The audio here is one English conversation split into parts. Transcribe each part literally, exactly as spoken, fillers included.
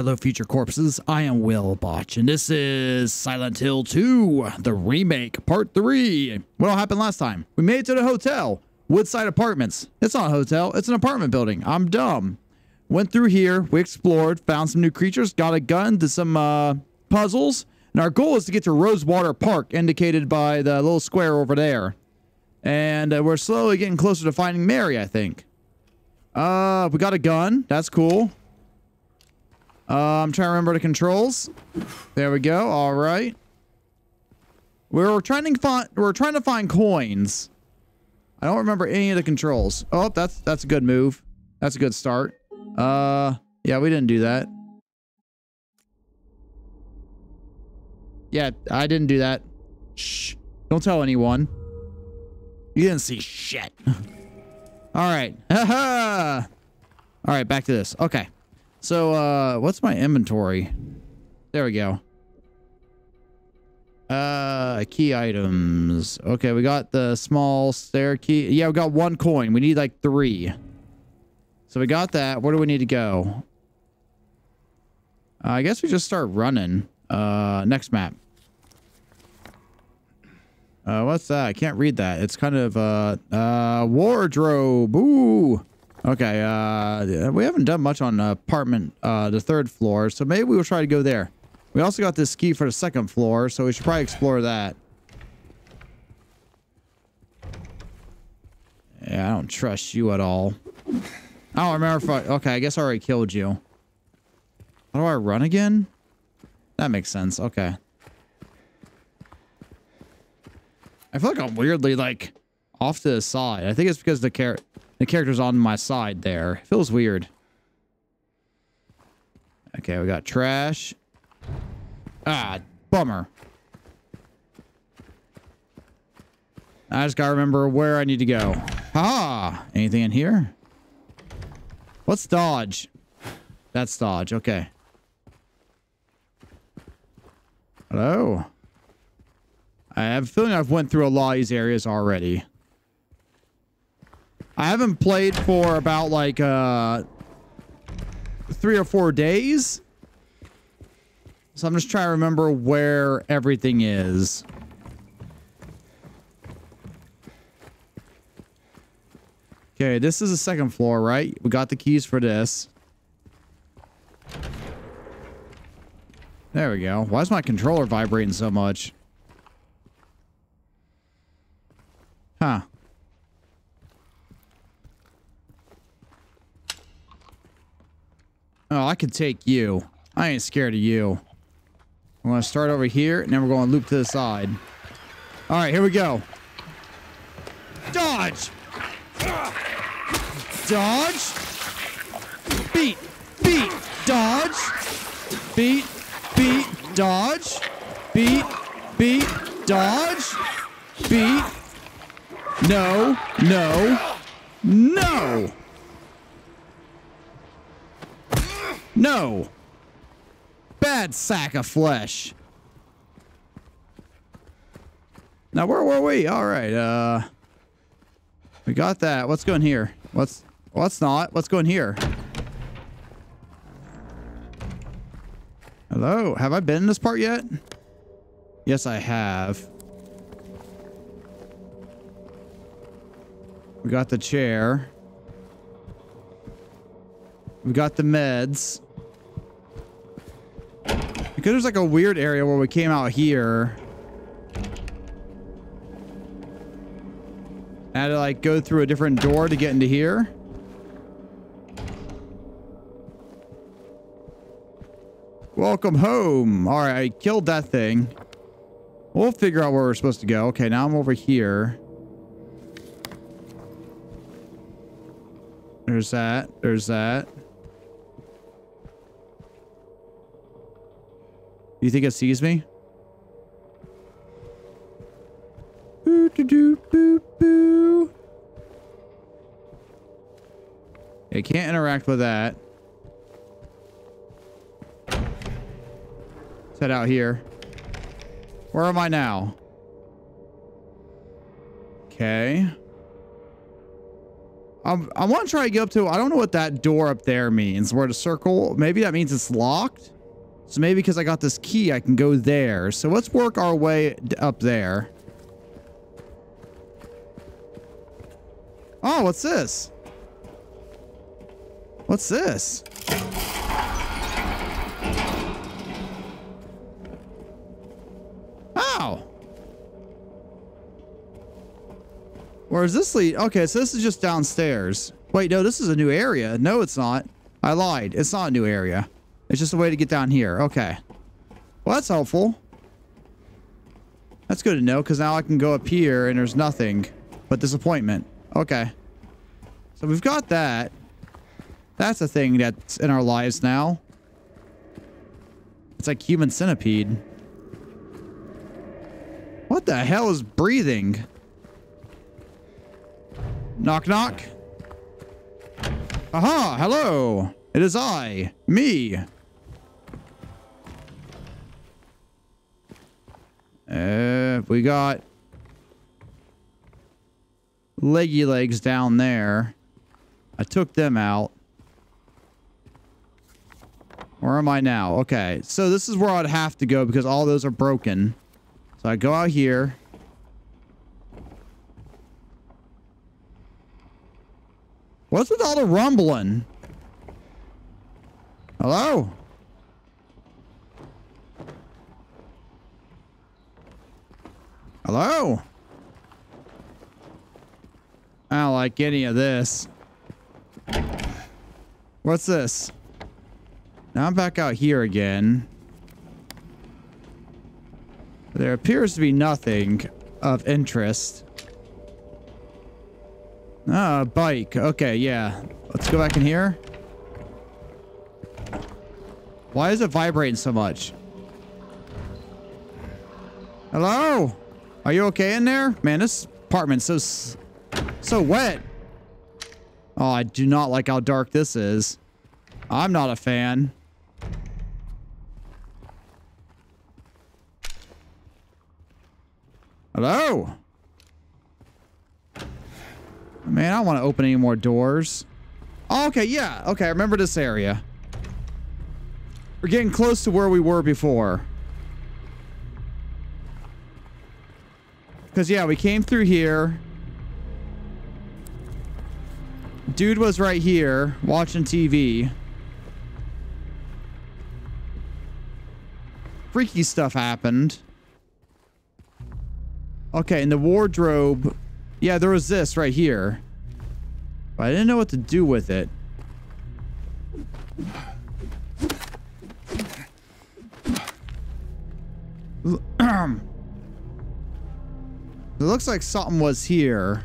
fellow future corpses. I am Will Botch, and this is Silent Hill two, the remake, part three. What all happened last time? We made it to the hotel, Woodside Apartments. It's not a hotel, it's an apartment building. I'm dumb. Went through here, we explored, found some new creatures, got a gun, did some uh, puzzles, and our goal is to get to Rosewater Park, indicated by the little square over there. And uh, we're slowly getting closer to finding Mary, I think. Uh, we got a gun. That's cool. Uh, I'm trying to remember the controls. There we go. All right. We're trying to find. We're trying to find coins. I don't remember any of the controls. Oh, that's that's a good move. That's a good start. Uh, yeah, we didn't do that. Yeah, I didn't do that. Shh. Don't tell anyone. You didn't see shit. All right. Haha. All right, back to this. Okay. So, uh, what's my inventory? There we go. Uh, key items. Okay, we got the small stair key. Yeah, we got one coin. We need like three. So we got that. Where do we need to go? Uh, I guess we just start running. Uh, next map. Uh, what's that? I can't read that. It's kind of, uh, uh, wardrobe. Ooh. Okay, uh, we haven't done much on apartment, uh, the third floor, so maybe we'll try to go there. We also got this key for the second floor, so we should probably explore that. Yeah, I don't trust you at all. I don't remember if I... Okay, I guess I already killed you. How do I run again? That makes sense. Okay. I feel like I'm weirdly, like, off to the side. I think it's because the char the character's on my side there. It feels weird. Okay, we got trash. Ah, bummer. I just gotta remember where I need to go. Ah, anything in here? What's dodge? That's dodge, okay. Hello? I have a feeling I've went through a lot of these areas already. I haven't played for about like uh, three or four days. So I'm just trying to remember where everything is. Okay, this is the second floor, right? We got the keys for this. There we go. Why is my controller vibrating so much? Huh. Oh, I could take you. I ain't scared of you. I'm going to start over here, and then we're going to loop to the side. All right, here we go. Dodge! Dodge! Beat! Beat! Dodge! Beat! Beat! Dodge! Beat! Beat! Dodge! Beat! No, no, no, no, bad sack of flesh. Now, where were we? All right. Uh, we got that. What's going here? What's, what's not? What's going here? Hello. Have I been in this part yet? Yes, I have. We got the chair. We got the meds. Because there's like a weird area where we came out here. I had to like go through a different door to get into here. Welcome home. All right, I killed that thing. We'll figure out where we're supposed to go. Okay, now I'm over here. There's that. There's that. You think it sees me? Boo doo doo boo boo. It can't interact with that. Let's head out here. Where am I now? Okay. I'm, I want to try to get up to, I don't know what that door up there means. We're at a circle. Maybe that means it's locked. So maybe because I got this key, I can go there. So let's work our way up there. Oh, what's this? What's this? Oh. Where does this lead? Okay, so this is just downstairs. Wait, no, this is a new area. No, it's not. I lied. It's not a new area. It's just a way to get down here. Okay. Well, that's helpful. That's good to know, because now I can go up here and there's nothing but disappointment. Okay. So we've got that. That's a thing that's in our lives now. It's like human centipede. What the hell is breathing? Knock, knock. Aha, hello. It is I, me. Uh, we got leggy legs down there. I took them out. Where am I now? Okay, so this is where I'd have to go because all those are broken. So I go out here. What's with all the rumbling? Hello? Hello? I don't like any of this. What's this? Now I'm back out here again. There appears to be nothing of interest. Ah, bike. Okay, yeah. Let's go back in here. Why is it vibrating so much? Hello? Are you okay in there? Man, this apartment's so, so wet. Oh, I do not like how dark this is. I'm not a fan. Hello? Man, I don't want to open any more doors. Oh, okay, yeah. Okay, I remember this area. We're getting close to where we were before. Because, yeah, we came through here. Dude was right here watching T V. Freaky stuff happened. Okay, in the wardrobe. Yeah, there was this right here. But I didn't know what to do with it. It looks like something was here.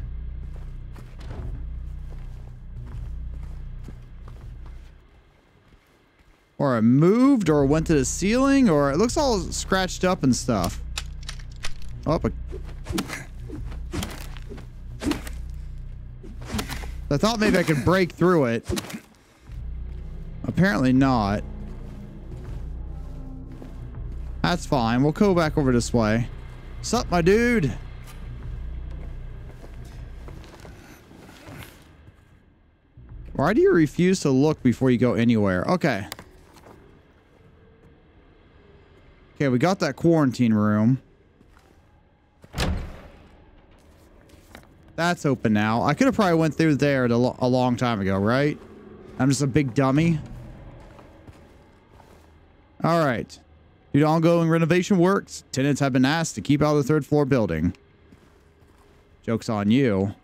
Or it moved or went to the ceiling or it looks all scratched up and stuff. Oh, but I thought maybe I could break through it. Apparently not. That's fine. We'll go back over this way. Sup, my dude? Why do you refuse to look before you go anywhere? Okay. Okay, we got that quarantine room. That's open now. I could have probably went through there a long time ago, right? I'm just a big dummy. All right. Due to ongoing renovation works, tenants have been asked to keep out of the third floor building. Joke's on you.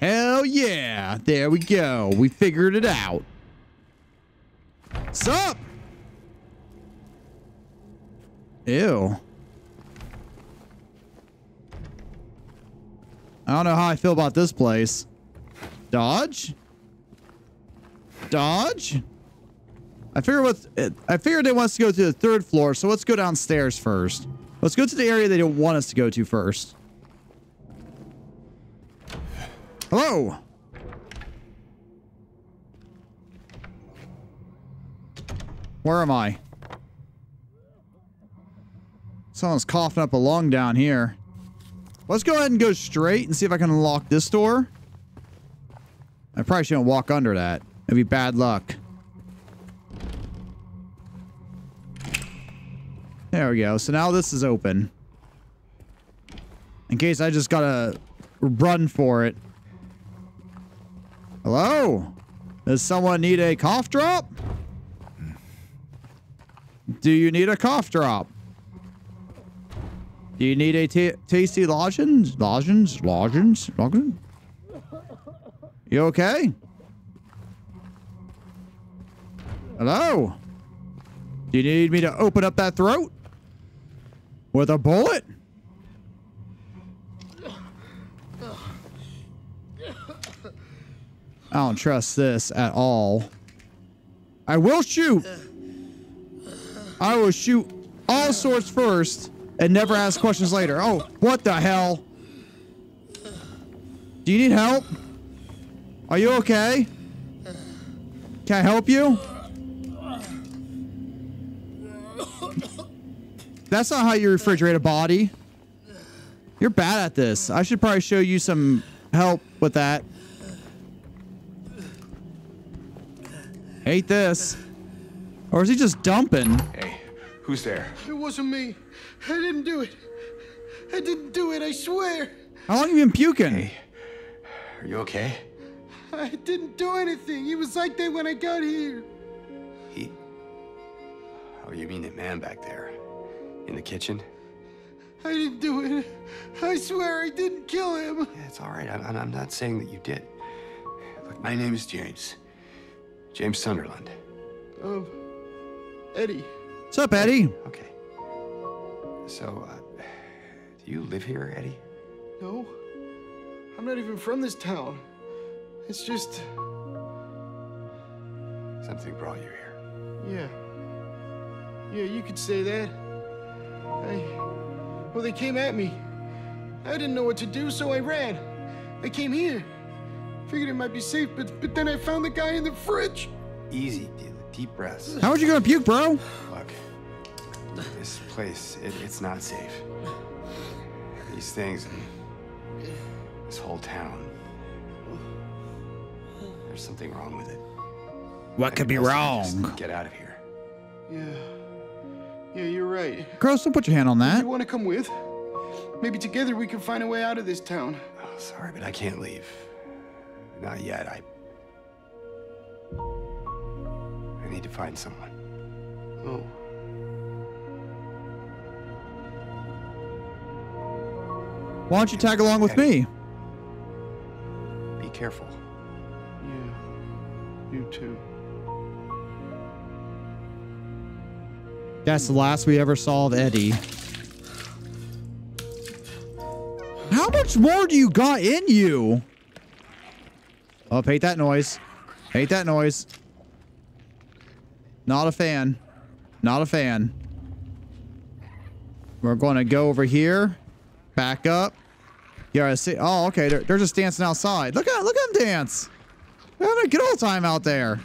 Hell yeah. There we go. We figured it out. Sup? Ew. I don't know how I feel about this place. Dodge? Dodge? I figured, what, I figured they want us to go to the third floor, so let's go downstairs first. Let's go to the area they don't want us to go to first. Hello? Where am I? Someone's coughing up a lung down here. Let's go ahead and go straight and see if I can unlock this door. I probably shouldn't walk under that. It'd be bad luck. There we go. So now this is open. In case I just gotta run for it. Hello? Does someone need a cough drop? Do you need a cough drop? Do you need a t tasty lozenge? Lozenge? Lozenge? Lozenge? You okay? Hello? Do you need me to open up that throat? With a bullet? I don't trust this at all. I will shoot. I will shoot all sorts first and never ask questions later. Oh, what the hell? Do you need help? Are you okay? Can I help you? That's not how you refrigerate a body. You're bad at this. I should probably show you some help with that. Hate this. Or is he just dumping? Hey, who's there? It wasn't me. I didn't do it. I didn't do it, I swear. How long have you been puking? Hey, are you okay? I didn't do anything. He was like that when I got here. He? Oh, you mean that man back there? In the kitchen? I didn't do it. I swear I didn't kill him. Yeah, it's all right. I'm, I'm not saying that you did. Look, my name is James. James Sunderland. Um, Eddie. What's up, Eddie? Okay. So, uh, do you live here, Eddie? No. I'm not even from this town. It's just... Something brought you here. Yeah. Yeah, you could say that. I... Well, they came at me. I didn't know what to do, so I ran. I came here. Figured it might be safe, but but then I found the guy in the fridge. Easy, deep breaths. How are you gonna puke, bro? Look, this place, it, it's not safe. These things, and this whole town. There's something wrong with it. What I could be wrong? Get out of here. Yeah, yeah, you're right. Gross, don't put your hand on that. If you want to come with? Maybe together we can find a way out of this town. Oh, sorry, but I can't leave. Not yet. I... I need to find someone. Oh. Why don't you tag along with me? Be careful. Yeah. You too. That's the last we ever saw of Eddie. How much more do you got in you? Oh, hate that noise. Hate that noise. Not a fan. Not a fan. We're going to go over here. Back up. Yeah, I see. Oh, okay. They're, they're just dancing outside. Look at look at them dance. They're having a good old time out there.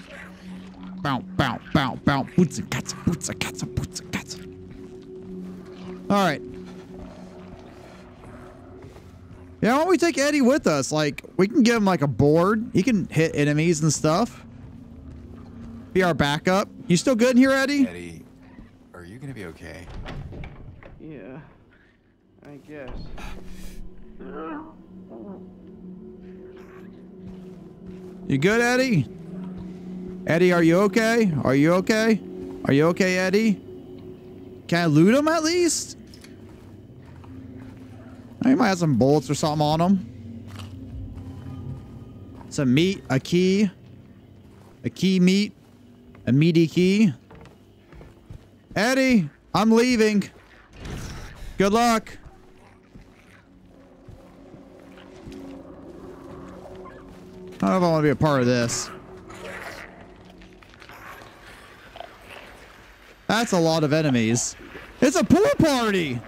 Bounce, bounce, bounce, bounce. Boots and cats, boots and cats, boots and cats. All right. Yeah, why don't we take Eddie with us? Like, we can give him, like, a board. He can hit enemies and stuff. Be our backup. You still good in here, Eddie? Eddie, are you gonna be okay? Yeah, I guess. You good, Eddie? Eddie, are you okay? Are you okay? Are you okay, Eddie? Can I loot him at least? He might have some bullets or something on him. Some meat, a key, a key meat, a meaty key. Eddie, I'm leaving. Good luck. I don't know if I want to be a part of this. That's a lot of enemies. It's a pool party.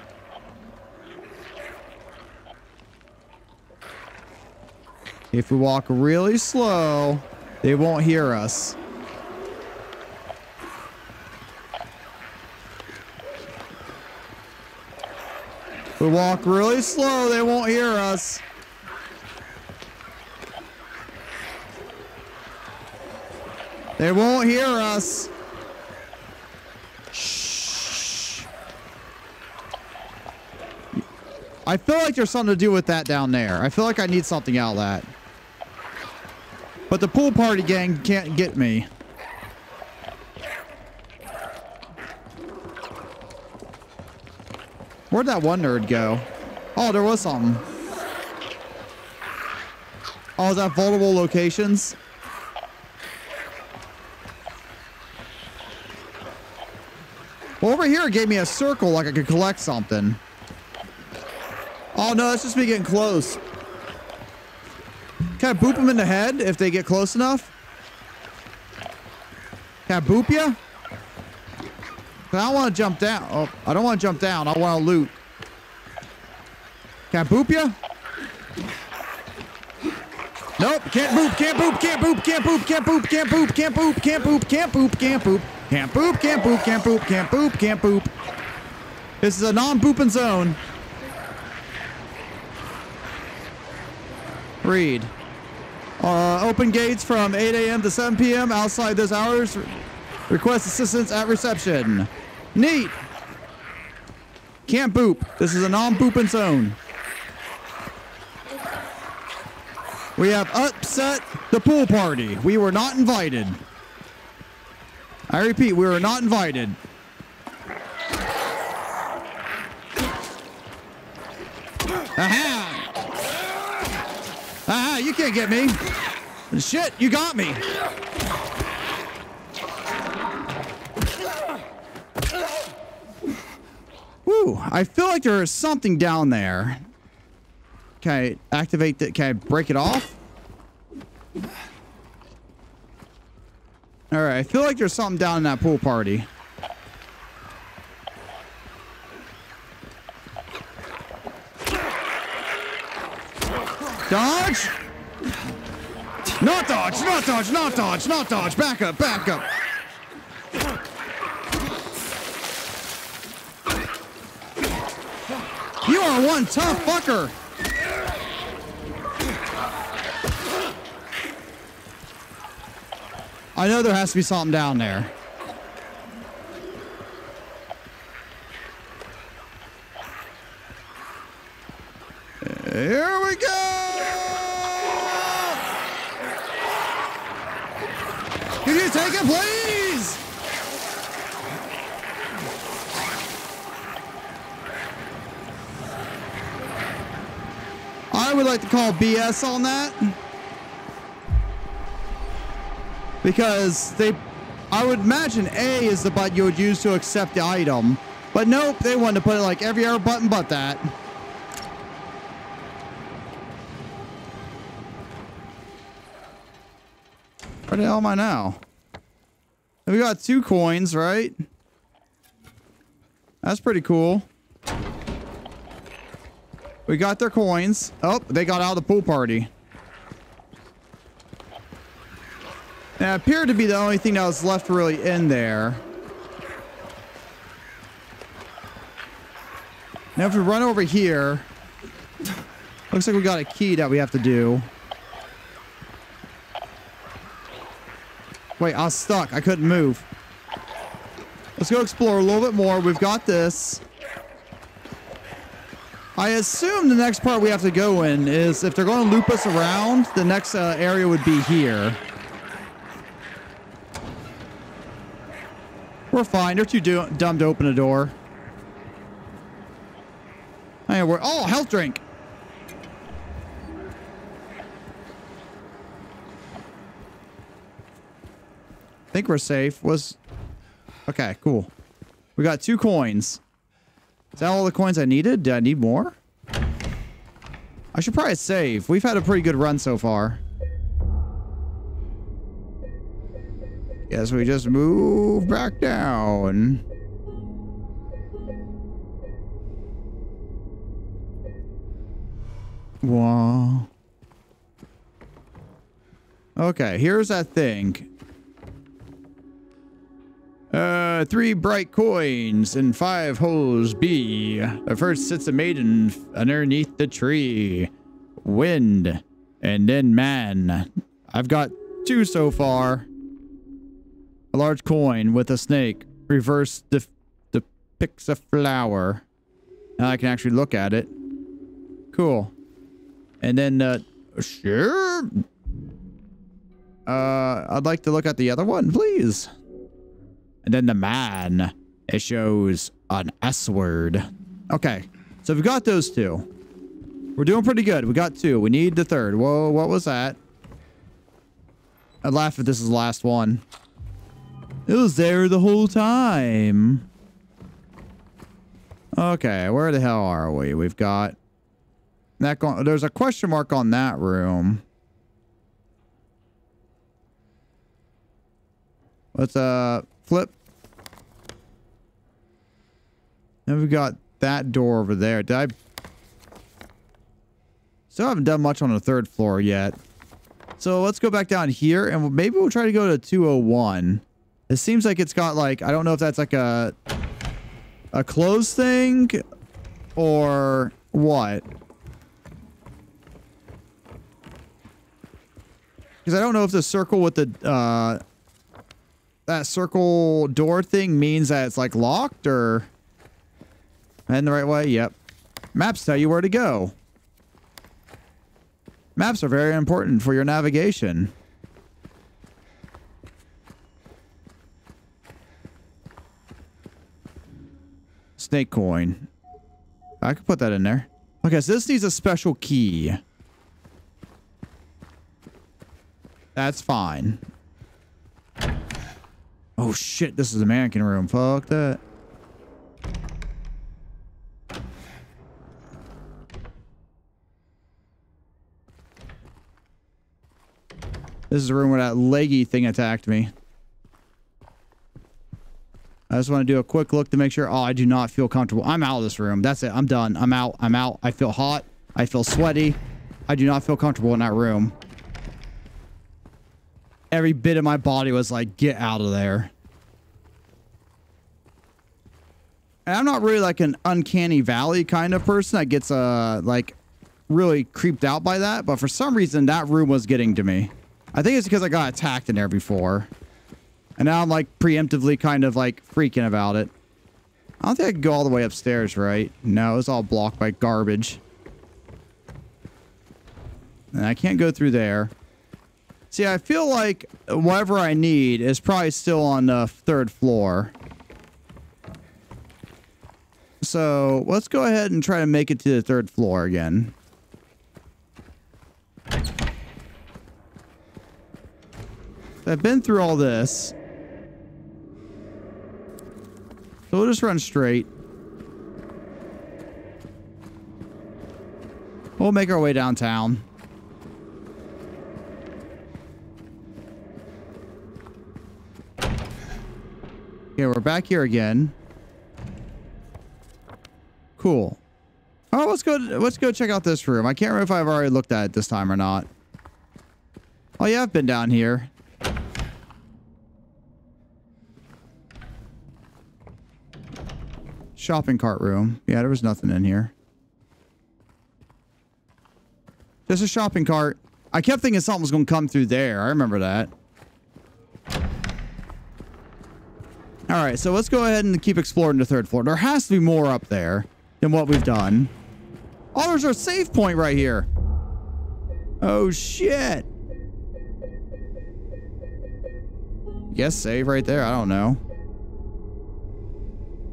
If we walk really slow, they won't hear us. We walk really slow, they won't hear us. They won't hear us. Shh. I feel like there's something to do with that down there. I feel like I need something out of that. But the pool party gang can't get me. Where'd that one nerd go? Oh, there was something. Oh, is that vulnerable locations? Well, over here it gave me a circle like I could collect something. Oh no, that's just me getting close. Can I boop them in the head if they get close enough? Can I boop you? I don't want to jump down. Oh, I don't want to jump down. I want to loot. Can I boop you? Nope. Can't boop. Can't boop. Can't boop. Can't boop. Can't boop. Can't boop. Can't boop. Can't boop. Can't boop. Can't boop. Can't boop. Can't boop. Can't boop. Can't boop. Can't boop. This is a non-booping zone. Read. Uh, open gates from eight A M to seven P M Outside those hours, request assistance at reception. Neat. Can't boop. This is a non-booping zone. We have upset the pool party. We were not invited. I repeat, we were not invited. Aha! Aha, you can't get me. Shit, you got me. Woo, I feel like there is something down there. Can I activate that? Can I break it off? All right, I feel like there's something down in that pool party. Dodge! Not dodge, not dodge, not dodge, not dodge. Back up, back up. You are one tough fucker. I know there has to be something down there. Here we go! Can you take it, please? I would like to call B S on that. Because they, I would imagine A is the button you would use to accept the item. But nope, they wanted to put it like every other button but that. Where the hell am I now? We got two coins, right? That's pretty cool. We got their coins. Oh, they got out of the pool party. That appeared to be the only thing that was left really in there. Now if we run over here, looks like we got a key that we have to do. Wait, I was stuck. I couldn't move. Let's go explore a little bit more. We've got this. I assume the next part we have to go in is, if they're going to loop us around, the next uh, area would be here. We're fine. They're too do dumb to open a door. I mean, we're oh, health drink. I think we're safe. Was okay. Cool. We got two coins. Is that all the coins I needed? Did I need more? I should probably save. We've had a pretty good run so far. Yes, we just move back down. Wow. Okay, here's that thing. Uh, three bright coins and five holes B. The first sits a maiden underneath the tree. Wind. And then man. I've got two so far. A large coin with a snake. Reverse def depicts a flower. Now I can actually look at it. Cool. And then, uh, sure. Uh, I'd like to look at the other one, please. And then the man. It shows an S-word. Okay. So we've got those two. We're doing pretty good. We got two. We need the third. Whoa, what was that? I'd laugh if this is the last one. It was there the whole time. Okay, where the hell are we? We've got... that. Go There's a question mark on that room. Let's uh, flip. Then we've got that door over there. Did I... Still haven't done much on the third floor yet. So let's go back down here, and maybe we'll try to go to two oh one. It seems like it's got, like, I don't know if that's like a... a closed thing or what? Because I don't know if the circle with the uh, that circle door thing means that it's like locked or in the right way. Yep. Maps tell you where to go. Maps are very important for your navigation. Snake coin. I could put that in there. Okay, so this needs a special key. That's fine. Oh shit, this is the mannequin room. Fuck that. This is the room where that leggy thing attacked me. I just want to do a quick look to make sure. Oh, I do not feel comfortable. I'm out of this room. That's it. I'm done. I'm out. I'm out. I feel hot. I feel sweaty. I do not feel comfortable in that room. Every bit of my body was like, get out of there. And I'm not really like an uncanny valley kind of person that gets uh, like really creeped out by that. But for some reason, that room was getting to me. I think it's because I got attacked in there before. And now I'm like preemptively kind of like freaking about it. I don't think I can go all the way upstairs, right? No, it's all blocked by garbage. And I can't go through there. See, I feel like whatever I need is probably still on the third floor. So let's go ahead and try to make it to the third floor again. I've been through all this. So we'll just run straight. We'll make our way downtown. Okay, we're back here again. Cool. Oh, let's go. Let's go check out this room. I can't remember if I've already looked at it this time or not. Oh yeah, I've been down here. Shopping cart room. Yeah, there was nothing in here. Just a shopping cart. I kept thinking something was going to come through there. I remember that. All right, so let's go ahead and keep exploring the third floor. There has to be more up there than what we've done. Oh, there's our save point right here. Oh, shit. Yes, save right there. I don't know.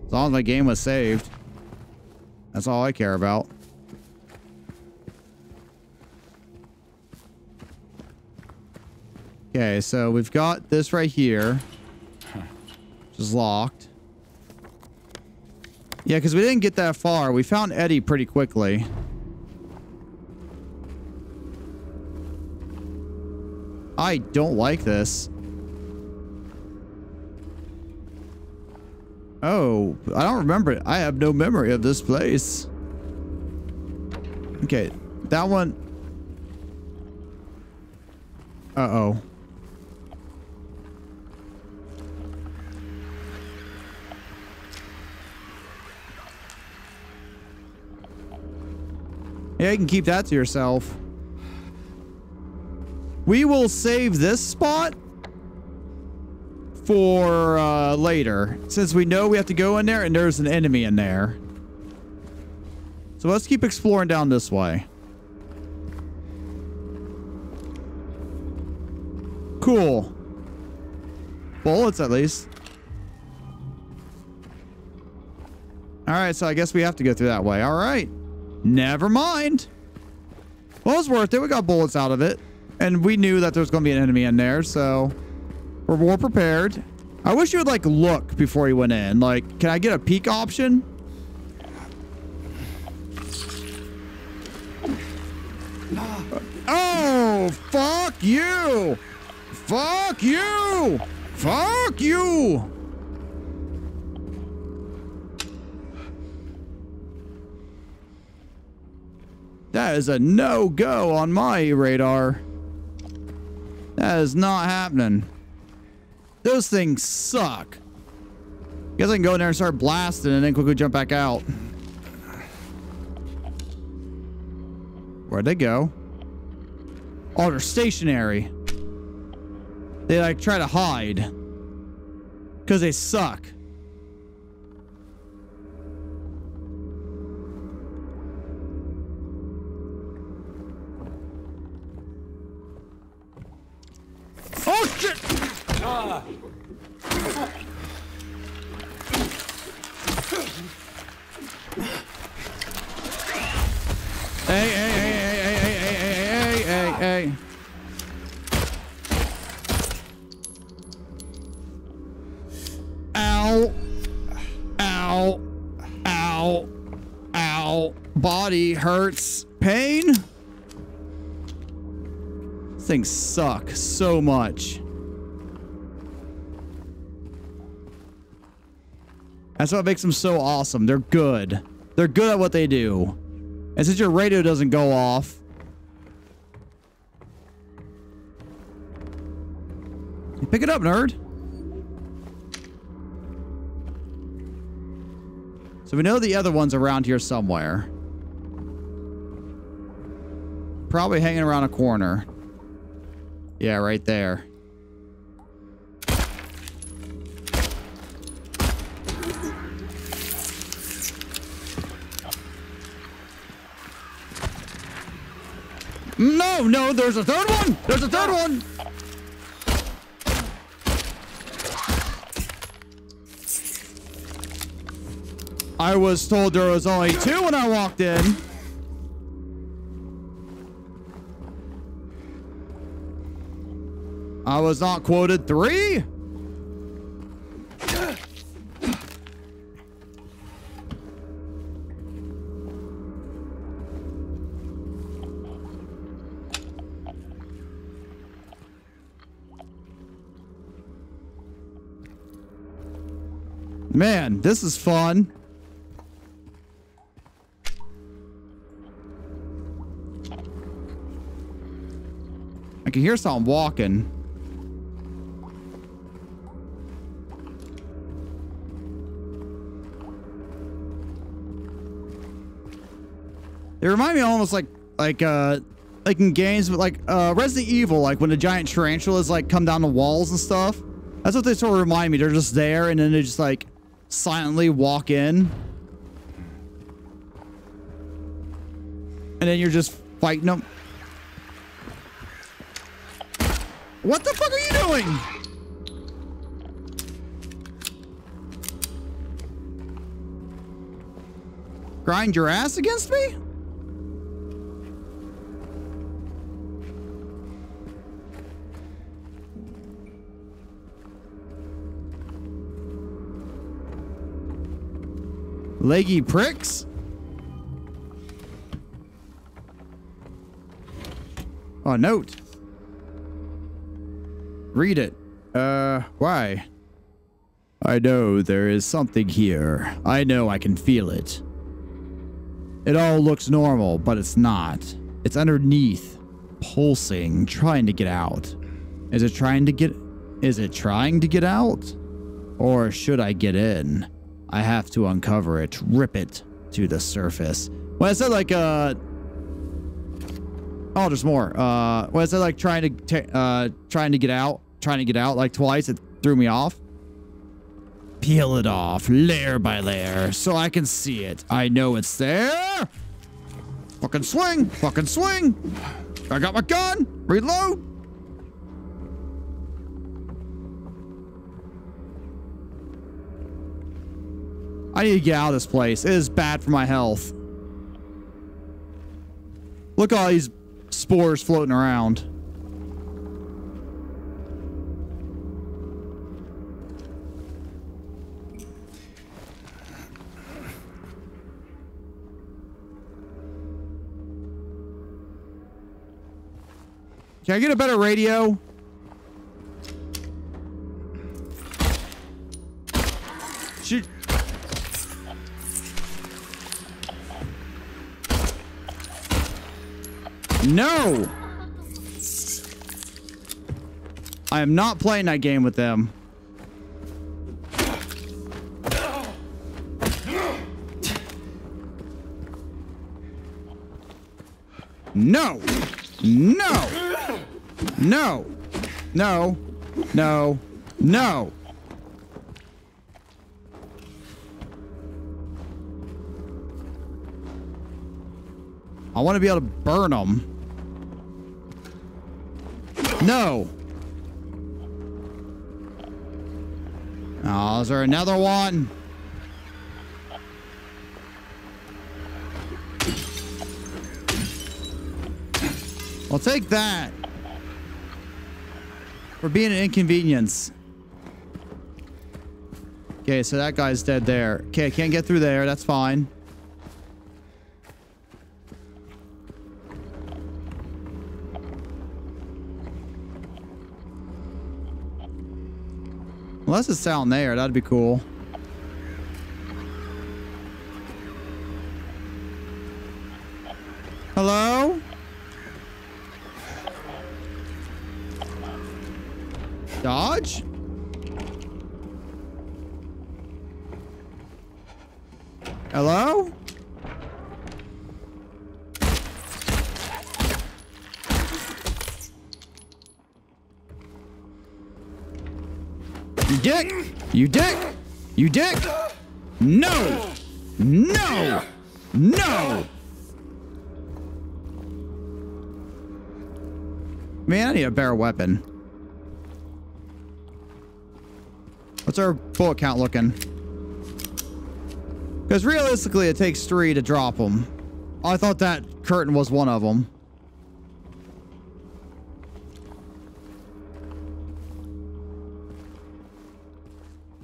As long as my game was saved. That's all I care about. Okay, so we've got this right here. Which is locked. Yeah, because we didn't get that far. We found Eddie pretty quickly. I don't like this. Oh, I don't remember it. I have no memory of this place. Okay, that one. Uh-oh. Yeah, you can keep that to yourself. We will save this spot for uh, later, since we know we have to go in there and there's an enemy in there. So let's keep exploring down this way. Cool. Bullets, at least. All right, so I guess we have to go through that way. All right. Never mind. Well, it was worth it. We got bullets out of it. And we knew that there was going to be an enemy in there, so we're more prepared. I wish you would, like, look before you went in. Like, can I get a peek option? Oh, fuck you. Fuck you. Fuck you. That is a no-go on my radar. That is not happening. Those things suck. Guess I can go in there and start blasting and then quickly jump back out. Where'd they go? Oh, they're stationary. They like try to hide. Because they suck. Oh, shit! Ah. Hey, hey, hey, hey, hey, hey, hey, hey, hey, hey. Ow. Ow. Ow. Ow. Body hurts. Pain? Things suck so much. That's what makes them so awesome. They're good. They're good at what they do. And since your radio doesn't go off. Pick it up, nerd. So we know the other one's around here somewhere. Probably hanging around a corner. Yeah, right there. No, no, there's a third one! There's a third one! I was told there was only two when I walked in. I was not quoted three? Man, this is fun. I can hear someone walking. They remind me almost like like uh like in games but like uh Resident Evil, like when the giant tarantulas like come down the walls and stuff. That's what they sort of remind me. They're just there and then they just like silently walk in. And then you're just fighting them. What the fuck are you doing? Grind your ass against me? Leggy pricks? Oh, note. Read it. Uh, why? I know there is something here. I know I can feel it. It all looks normal, but it's not. It's underneath, pulsing, trying to get out. Is it trying to get... Is it trying to get out? Or should I get in? I have to uncover it, rip it to the surface. When I said like, uh, Oh, there's more. Uh, was it like trying to uh, trying to get out, trying to get out like twice? It threw me off. Peel it off layer by layer so I can see it. I know it's there. Fucking swing, fucking swing. I got my gun. Reload. I need to get out of this place. It is bad for my health. Look at all these spores floating around. Can I get a better radio? Shoot. No! I am not playing that game with them. No! No! No! No! No! No! I want to be able to burn them. No. Oh, is there another one? I'll take that. For being an inconvenience. Okay, so that guy's dead there. Okay, I can't get through there. That's fine. Unless it's down there, that'd be cool. Hello? Dodge? Hello? You dick! You dick! You dick! No! No! No! Man, I need a better weapon. What's our bullet count looking? Because realistically, it takes three to drop them. I thought that curtain was one of them.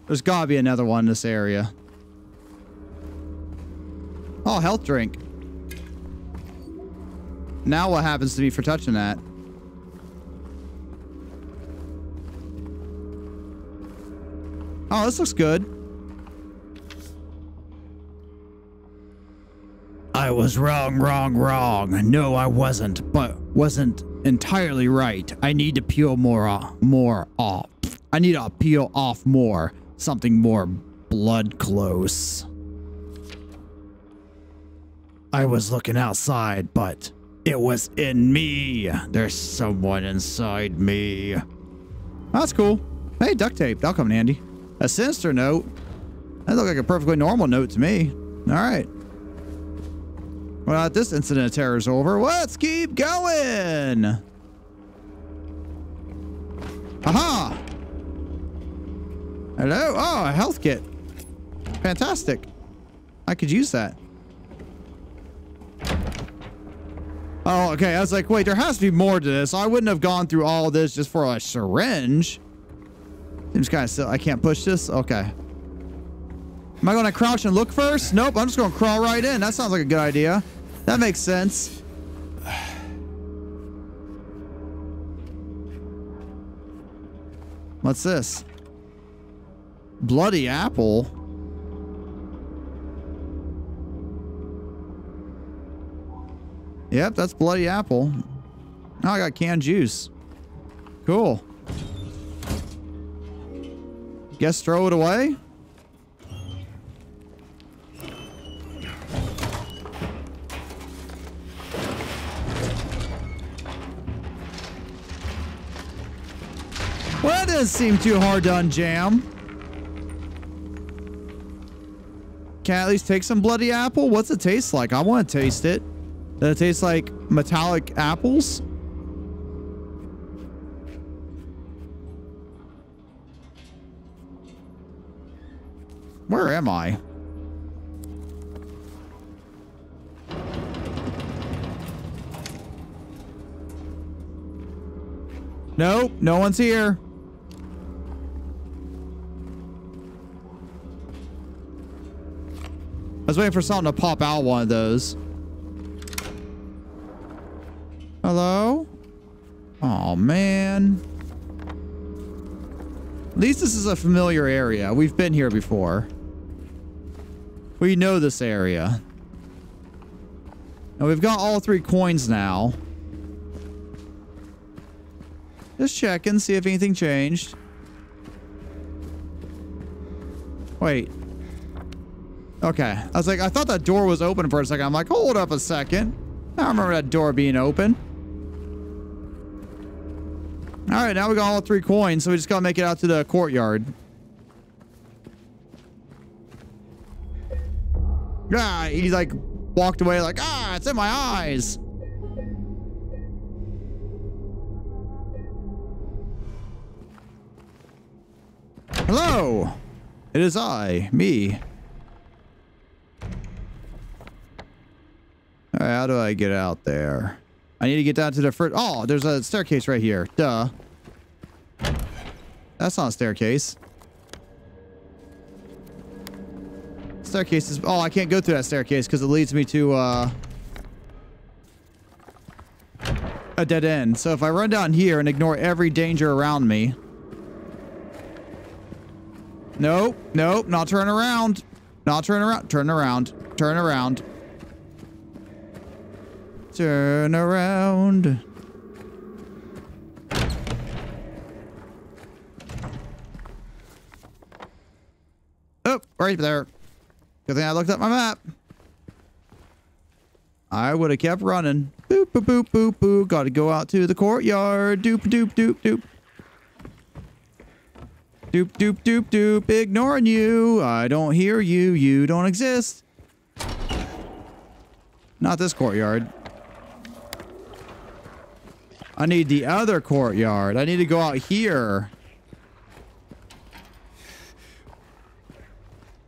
There's gotta be another one in this area. Oh, health drink. Now what happens to me for touching that? Oh, this looks good. I was wrong, wrong, wrong. No, I wasn't, but wasn't entirely right. I need to peel more off, more off. I need to peel off more. Something more blood close. I was looking outside, but it was in me. There's someone inside me. Oh, that's cool. Hey, duct tape. That'll come in handy. A sinister note. That looked like a perfectly normal note to me. All right. Well, this incident of terror is over. Let's keep going. Aha! Hello? Oh, a health kit. Fantastic. I could use that. Oh, okay. I was like, wait, there has to be more to this. I wouldn't have gone through all this just for a syringe. Seems kind of silly. I can't push this? Okay. Am I going to crouch and look first? Nope. I'm just going to crawl right in. That sounds like a good idea. That makes sense. What's this? Bloody apple. Yep, that's bloody apple. Now I got canned juice. Cool. Guess throw it away. doesn't seem too hard to unjam. Can I at least take some bloody apple? What's it taste like? I want to taste it. Does it taste like metallic apples? Where am I? Nope, no one's here. I was waiting for something to pop out one of those. Hello? Oh, man. At least this is a familiar area. We've been here before. We know this area. And we've got all three coins now. Just check and see if anything changed. Wait. Okay. I was like, I thought that door was open for a second. I'm like, hold up a second. I remember that door being open. All right, now we got all three coins, so we just gotta make it out to the courtyard. Ah, he like walked away like, ah, it's in my eyes. Hello. It is I, me. All right, how do I get out there? I need to get down to the first. Oh, there's a staircase right here. Duh. That's not a staircase. Staircase is. Oh, I can't go through that staircase because it leads me to uh, a dead end. So if I run down here and ignore every danger around me. Nope, nope, not turn around. Not turn around. Turn around. Turn around. Turn around. Oh, right there. Good thing I looked up my map. I would have kept running. Boop, boop, boop, boop, boop. Gotta go out to the courtyard. Doop, doop, doop, doop. Doop, doop, doop, doop. Ignoring you. I don't hear you. You don't exist. Not this courtyard. I need the other courtyard. I need to go out here.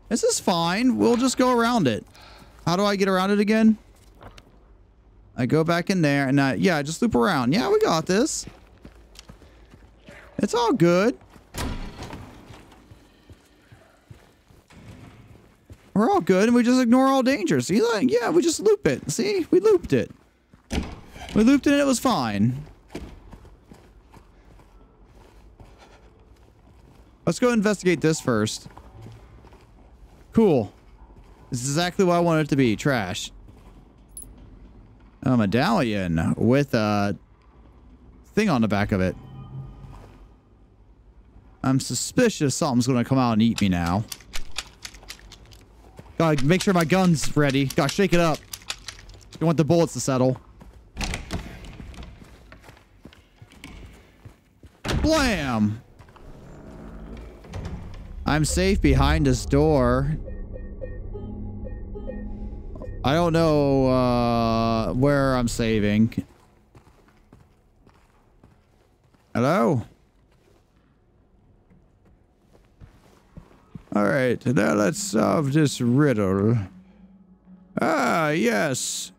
This is fine. We'll just go around it. How do I get around it again? I go back in there and I, yeah, just loop around. Yeah, we got this. It's all good. We're all good, and we just ignore all dangers. See, like, yeah, we just loop it. See, we looped it. We looped it, and it was fine. Let's go investigate this first. Cool. This is exactly what I wanted it to be. Trash. A medallion with a thing on the back of it. I'm suspicious something's going to come out and eat me now. Gotta make sure my gun's ready. Gotta shake it up. You want the bullets to settle. Blam! I'm safe behind this door. I don't know uh, where I'm saving. Hello? All right, now let's solve this riddle. Ah, yes.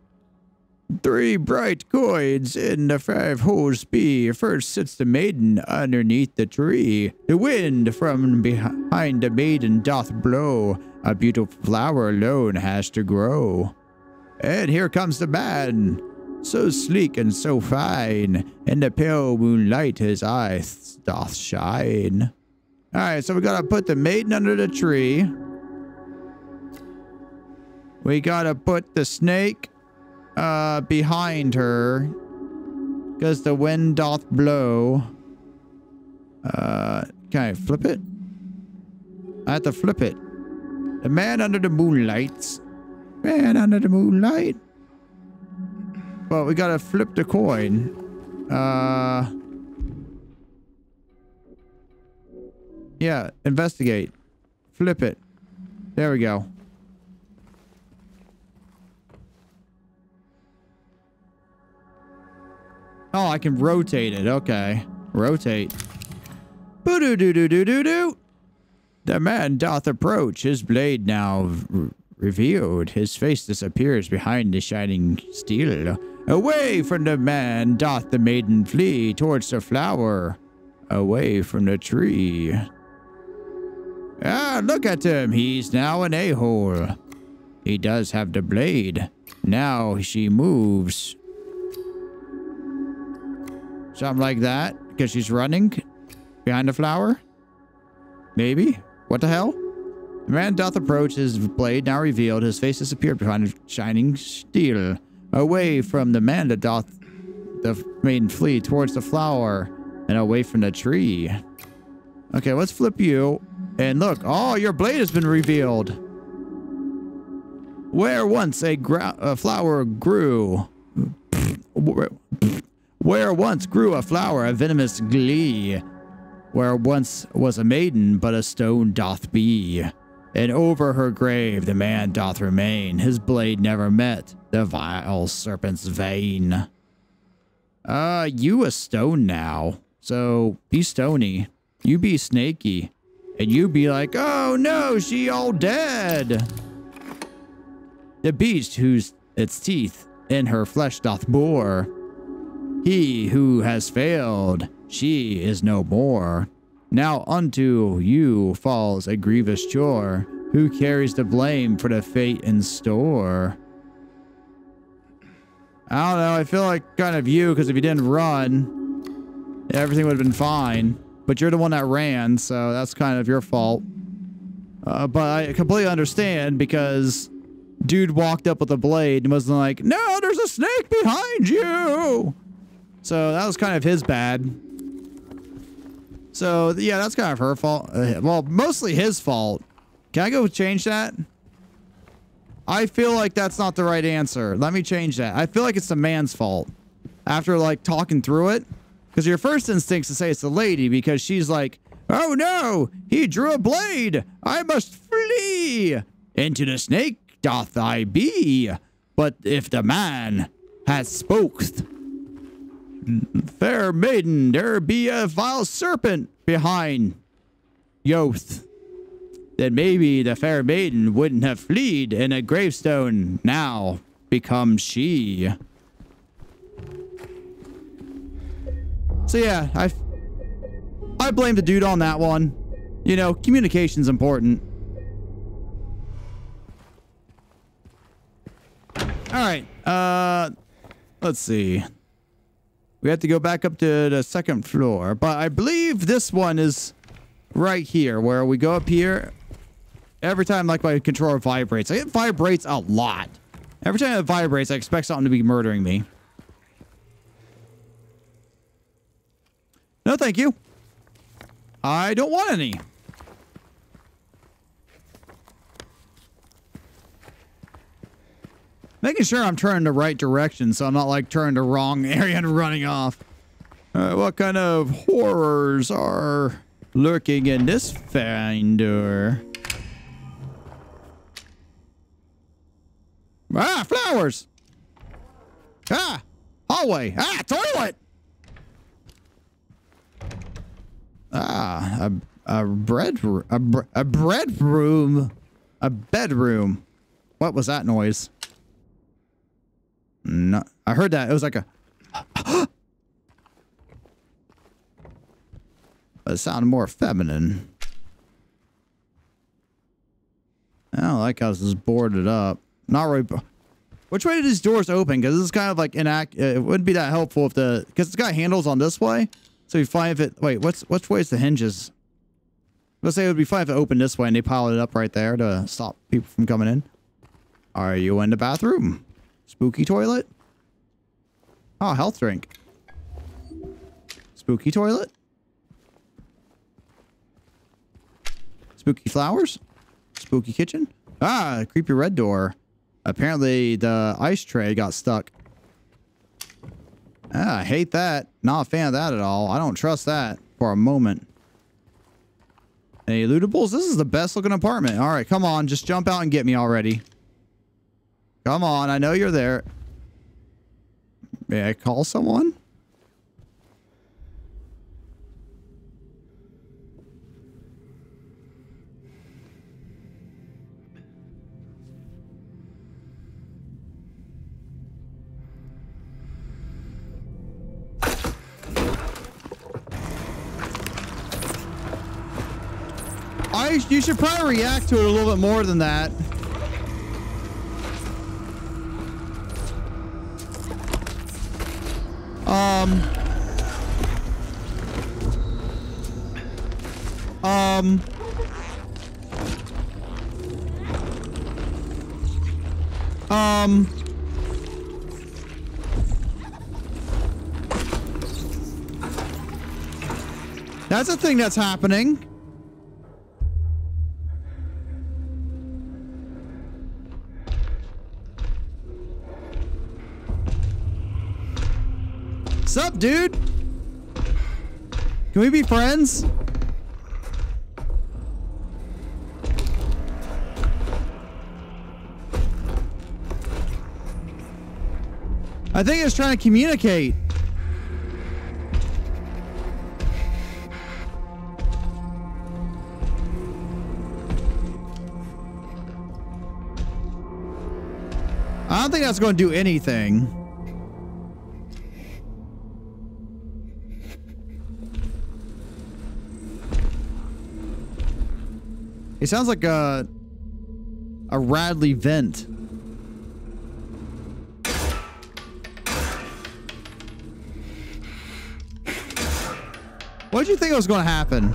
Three bright coins in the five holes bee. First sits the maiden underneath the tree. The wind from behind the maiden doth blow. A beautiful flower alone has to grow. And here comes the man, so sleek and so fine. In the pale moonlight his eye doth shine. All right, so we gotta put the maiden under the tree. We gotta put the snake uh, behind her, because the wind doth blow. Uh, can I flip it? I have to flip it. The man under the moonlight. Man under the moonlight. Well, we gotta flip the coin. Uh... Yeah, investigate. Flip it. There we go. Oh, I can rotate it. Okay. Rotate. Boo-doo-doo-doo-doo-doo-doo. The man doth approach, his blade now revealed. His face disappears behind the shining steel. Away from the man doth the maiden flee towards the flower. Away from the tree. Ah, look at him. He's now an a-hole. He does have the blade. Now she moves. Something like that. Because she's running behind the flower. Maybe. What the hell? The man doth approach, his blade now revealed. His face disappeared behind the shining steel. Away from the man that doth the maiden flee towards the flower. And away from the tree. Okay, let's flip you. And look. Oh, your blade has been revealed. Where once a, a flower grew. Where once grew a flower, a venomous glee. Where once was a maiden, but a stone doth be. And over her grave the man doth remain. His blade never met the vile serpent's vein. Uh, you a stone now. So, be stony. You be snaky. And you be like, oh no, she all dead. The beast whose its teeth in her flesh doth bore. He who has failed, she is no more. Now unto you falls a grievous chore. Who carries the blame for the fate in store? I don't know. I feel like kind of you, because if you didn't run, everything would have been fine. But you're the one that ran, so that's kind of your fault. Uh, but I completely understand, because dude walked up with a blade and wasn't like, no, there's a snake behind you. So that was kind of his bad. So yeah, that's kind of her fault. Uh, well, mostly his fault. Can I go change that? I feel like that's not the right answer. Let me change that. I feel like it's the man's fault. After like talking through it. Because your first instinct is to say it's the lady, because she's like, oh no, he drew a blade. I must flee. Into the snake doth I be. But if the man has spoked. Fair maiden, there be a vile serpent behind Yoth. Then maybe the fair maiden wouldn't have fled, in a gravestone now becomes she. So yeah, I I blame the dude on that one. You know, communication's important. Alright, uh, let's see. We have to go back up to the second floor. But I believe this one is right here, where we go up here. Every time, like, my controller vibrates. Like, it vibrates a lot. Every time it vibrates, I expect something to be murdering me. No, thank you. I don't want any. Making sure I'm turning the right direction, so I'm not, like, turning the wrong area and running off. Uh, what kind of horrors are lurking in this finder? Ah, flowers! Ah, hallway! Ah, toilet! Ah, a, a bread room. A, br a bread room. A bedroom. What was that noise? No, I heard that. It was like a... It sounded more feminine. I don't like how this is boarded up. Not really... Which way do these doors open? Because this is kind of like inact... It wouldn't be that helpful if the... Because it's got handles on this way. So you find if it... Wait, what's which way is the hinges? Let's say it would be fine if it opened this way and they piled it up right there to stop people from coming in. Are you in the bathroom? Spooky toilet? Oh, health drink. Spooky toilet? Spooky flowers? Spooky kitchen? Ah, creepy red door. Apparently, the ice tray got stuck. Ah, I hate that. Not a fan of that at all. I don't trust that for a moment. Any lootables? This is the best looking apartment. All right, come on. Just jump out and get me already. Come on. I know you're there. May I call someone? I, you should probably react to it a little bit more than that. Um. Um. Um. That's a thing that's happening. What's up, dude? Can we be friends? I think it's trying to communicate. I don't think that's going to do anything. It sounds like a a Radley vent. What did you think was going to happen?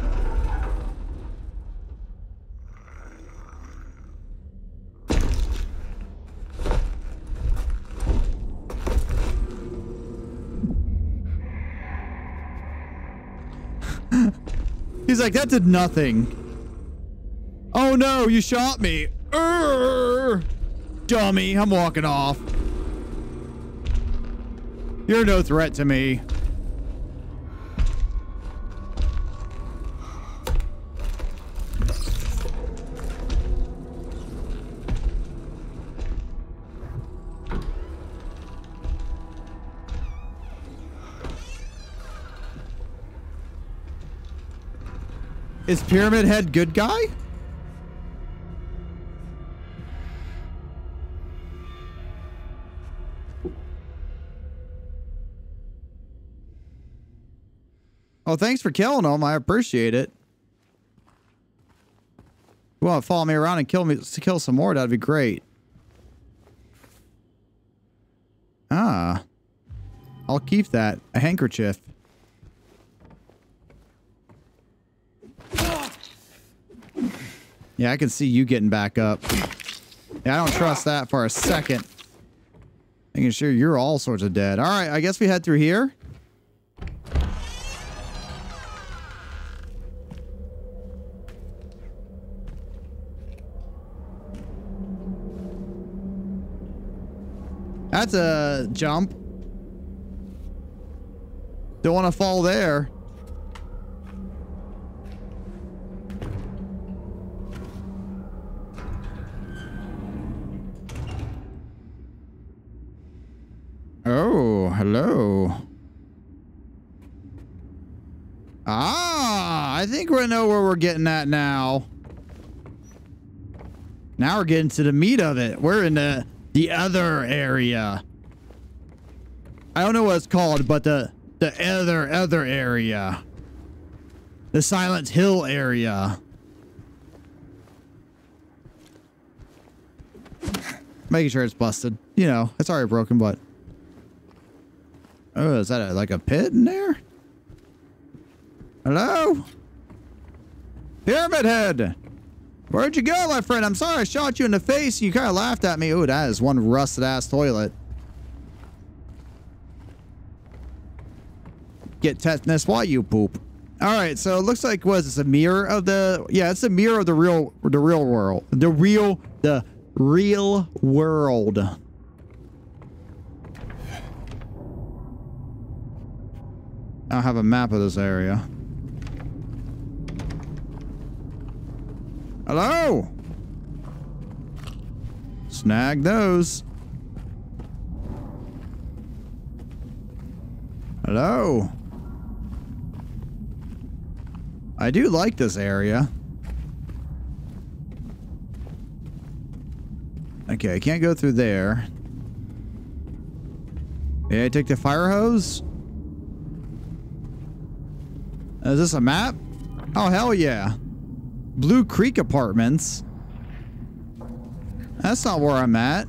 He's like, that did nothing. Oh no, you shot me. Urgh. Dummy, I'm walking off. You're no threat to me. Is Pyramid Head good guy? Oh, thanks for killing him. I appreciate it. Well, follow me around and kill me to kill some more. That'd be great. Ah, I'll keep that. A handkerchief. Yeah, I can see you getting back up. Yeah, I don't trust that for a second. Making sure you're all sorts of dead. All right, I guess we head through here. That's a jump. Don't want to fall there. Oh, hello. Ah, I think we know where we're getting at now. Now we're getting to the meat of it. We're in the... The other area. I don't know what it's called, but the the other other area. The Silent Hill area. Making sure it's busted. You know, it's already broken, but. Oh, is that a, like a pit in there? Hello? Pyramid Head! Where'd you go, my friend? I'm sorry I shot you in the face. You kind of laughed at me. Ooh, that is one rusted-ass toilet. Get tetanus while you poop. All right, so it looks like, was this a mirror of the... Yeah, it's a mirror of the real the real world. The real... The real world. I don't have a map of this area. Hello? Snag those. Hello? I do like this area. Okay, I can't go through there. May I take the fire hose? Is this a map? Oh, hell yeah. Blue Creek Apartments. That's not where I'm at.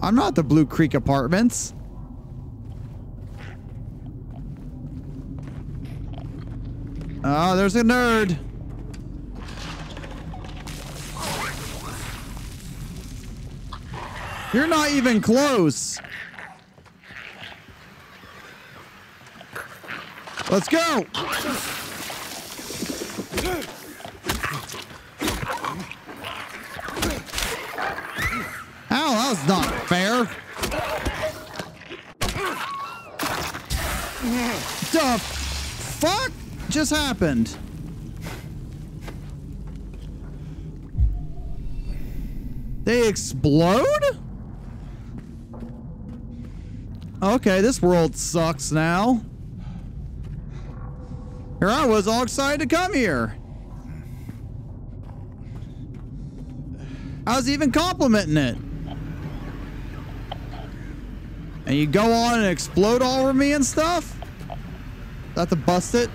I'm not the Blue Creek Apartments. Oh, there's a nerd. You're not even close. Let's go. Ow, that was not fair. The fuck just happened? They explode? Okay, this world sucks now. Here I was all excited to come here. I was even complimenting it. And you go on and explode all over me and stuff? Not to bust it.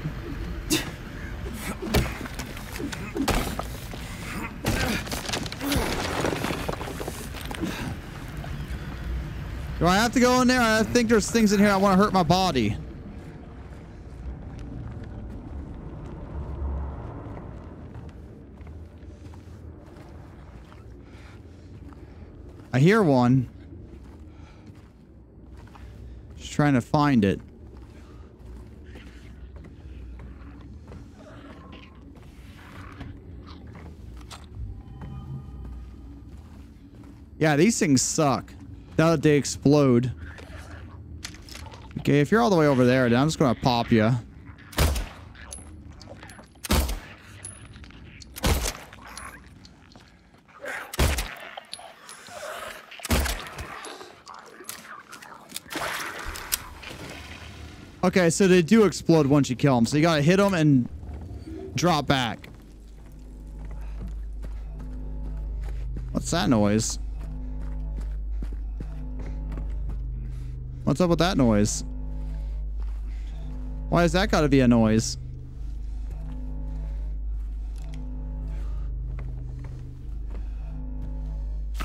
Do I have to go in there? I think there's things in here I want to hurt my body. I hear one. Just trying to find it. Yeah, these things suck. Now that they explode. Okay, if you're all the way over there, then I'm just gonna pop you. Okay, so they do explode once you kill them. So you gotta hit them and drop back. What's that noise? What's up with that noise? Why has that got to be a noise?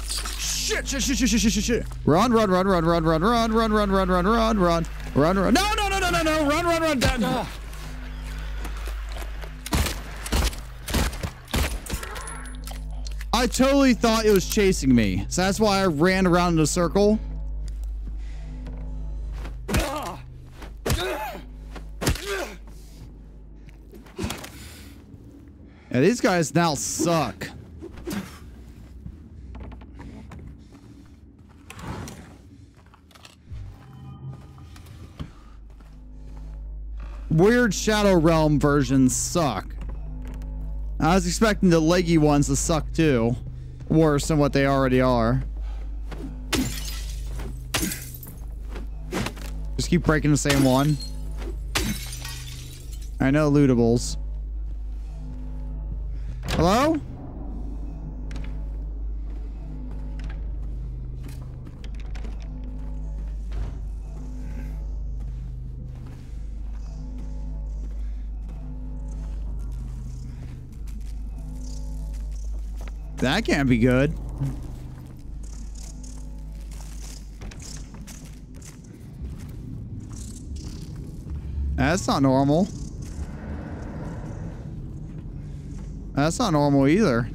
Shit, shit, shit, shit, shit, shit, shit. Run, run, run, run, run, run, run, run, run, run, run, run, run, run, run. No, no, no, no, no, no. Run, run, run. Down. I totally thought it was chasing me. So that's why I ran around in a circle. Yeah, these guys now suck. Weird Shadow Realm versions suck. I was expecting the leggy ones to suck too. Worse than what they already are. Just keep breaking the same one. I know lootables. Hello? That can't be good. That's not normal. That's not normal either.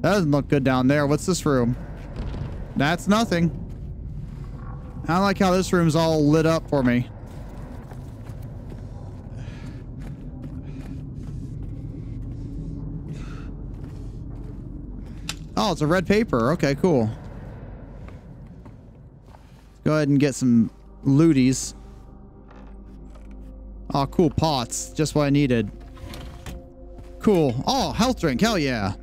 That doesn't look good down there. What's this room? That's nothing. I like how this room's all lit up for me. Oh, it's a red paper. Okay, cool. Let's go ahead and get some looties. Oh, cool pots. Just what I needed. Cool. Oh, health drink. Hell yeah.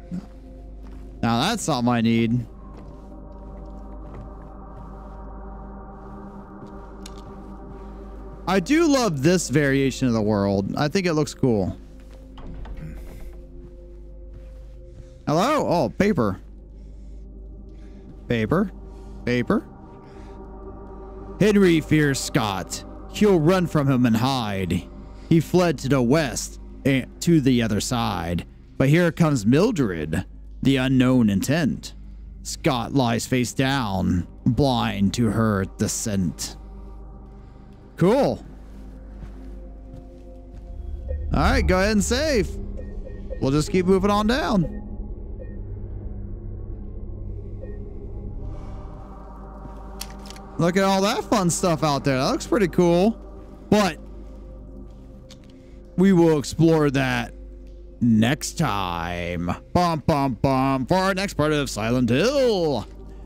Now that's something I need. I do love this variation of the world. I think it looks cool. Hello? Oh, paper. Paper. Paper. Henry fears Scott. He'll run from him and hide. He fled to the west and to the other side. But here comes Mildred, the unknown intent. Scott lies face down, blind to her descent. Cool. All right, go ahead and save. We'll just keep moving on down. Look at all that fun stuff out there. That looks pretty cool. But we will explore that next time. Bum, bum, bum. For our next part of Silent Hill.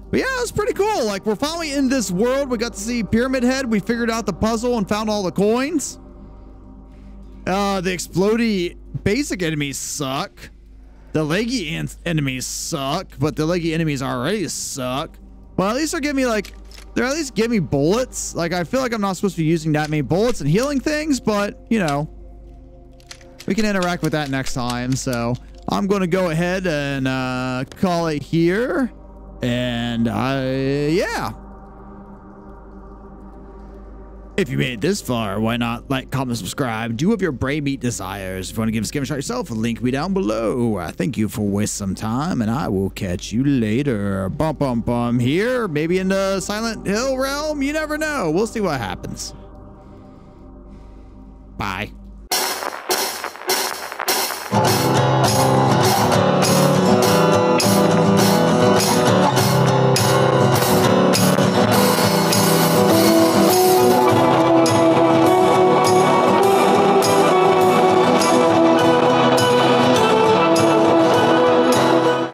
But yeah, it's pretty cool. Like, we're finally in this world. We got to see Pyramid Head. We figured out the puzzle and found all the coins. Uh, the explodey basic enemies suck. The leggy en enemies suck. But the leggy enemies already suck. Well, at least they're giving me, like... They're at least giving me bullets. Like, I feel like I'm not supposed to be using that many bullets and healing things, but, you know, we can interact with that next time. So I'm going to go ahead and uh, call it here. And, I, yeah. If you made it this far, why not like, comment, subscribe. Do what your brain meat desires. If you want to give a skip shot yourself, link me down below. I thank you for wasting some time, and I will catch you later. Bum, bum, bum. Here, maybe in the Silent Hill realm. You never know. We'll see what happens. Bye.